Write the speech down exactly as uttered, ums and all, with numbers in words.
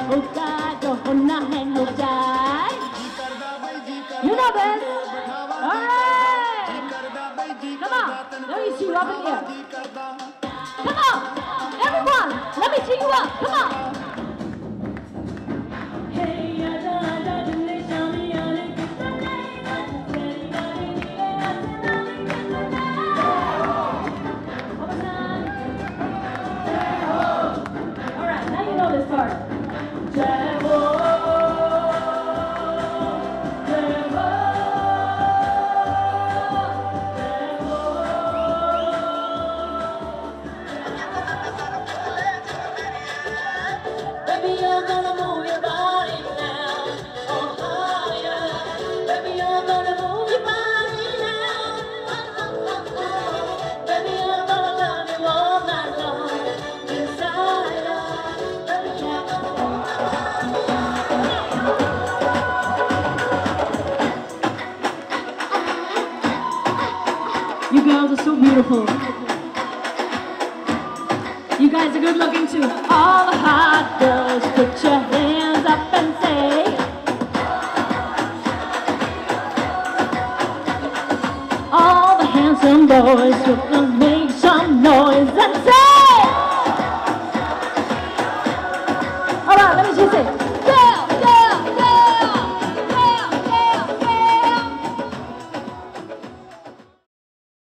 You know this. All right. Come on. Let me see you up in here. Come on. Everyone, let me see you up. Come on. All right, now you know this part. You girls are so beautiful. You guys are good looking too. All the hot girls, put your hands up and say, all the handsome boys, put them